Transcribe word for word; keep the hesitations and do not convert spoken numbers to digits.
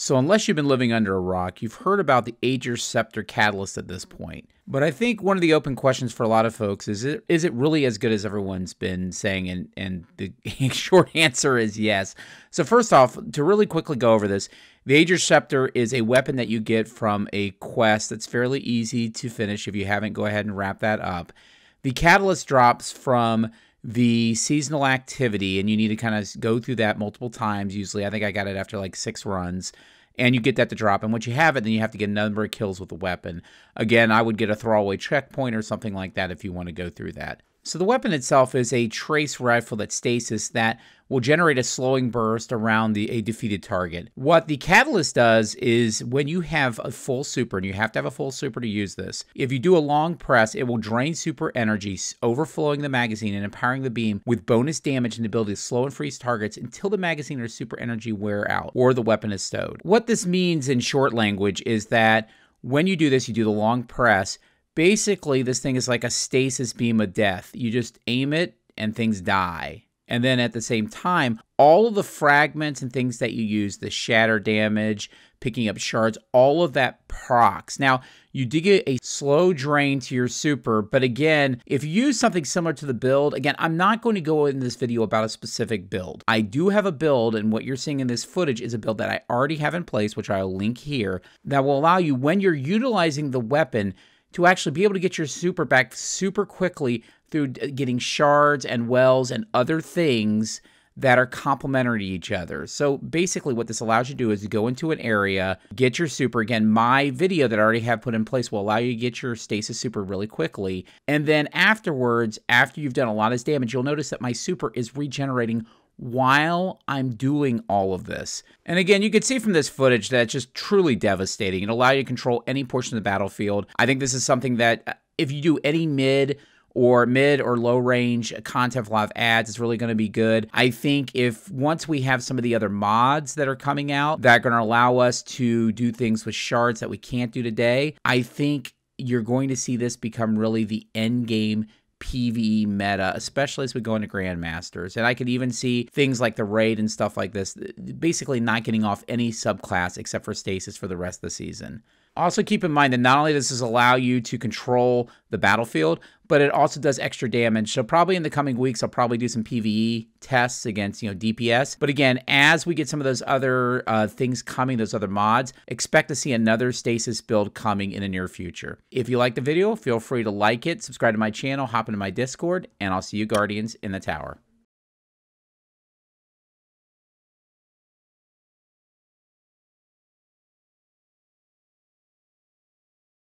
So unless you've been living under a rock, you've heard about the Ager's Scepter Catalyst at this point. But I think one of the open questions for a lot of folks is, it, is it really as good as everyone's been saying? And, and the short answer is yes. So first off, to really quickly go over this, the Ager's Scepter is a weapon that you get from a quest that's fairly easy to finish. If you haven't, go ahead and wrap that up. The Catalyst drops from the seasonal activity, and you need to kind of go through that multiple times. Usually, I think I got it after like six runs, and you get that to drop. And once you have it, then you have to get a number of kills with the weapon. Again, I would get a throwaway checkpoint or something like that if you want to go through that. So the weapon itself is a trace rifle that's stasis that will generate a slowing burst around the, a defeated target. What the Catalyst does is when you have a full super, and you have to have a full super to use this, if you do a long press, it will drain super energy, overflowing the magazine and empowering the beam with bonus damage and the ability to slow and freeze targets until the magazine or super energy wear out or the weapon is stowed. What this means in short language is that when you do this, you do the long press. Basically, this thing is like a stasis beam of death. You just aim it and things die. And then at the same time, all of the fragments and things that you use, the shatter damage, picking up shards, all of that procs. Now, you do get a slow drain to your super, but again, if you use something similar to the build, again, I'm not going to go in this video about a specific build. I do have a build, and what you're seeing in this footage is a build that I already have in place, which I'll link here, that will allow you, when you're utilizing the weapon, to actually be able to get your super back super quickly through getting shards and wells and other things that are complementary to each other. So basically what this allows you to do is to go into an area, get your super. Again, my video that I already have put in place will allow you to get your stasis super really quickly. And then afterwards, after you've done a lot of damage, you'll notice that my super is regenerating while I'm doing all of this. And again, you can see from this footage that it's just truly devastating. It allows you to control any portion of the battlefield. I think this is something that if you do any mid or mid or low range content for live ads, it's really going to be good. I think if once we have some of the other mods that are coming out that are going to allow us to do things with shards that we can't do today, I think you're going to see this become really the end game P V E meta, especially as we go into Grandmasters. And I could even see things like the raid and stuff like this, basically not getting off any subclass except for stasis for the rest of the season. Also keep in mind that not only does this allow you to control the battlefield, but it also does extra damage. So probably in the coming weeks, I'll probably do some P V E tests against, you know, D P S. But again, as we get some of those other uh, things coming, those other mods, expect to see another stasis build coming in the near future. If you like the video, feel free to like it, subscribe to my channel, hop into my Discord, and I'll see you Guardians in the Tower.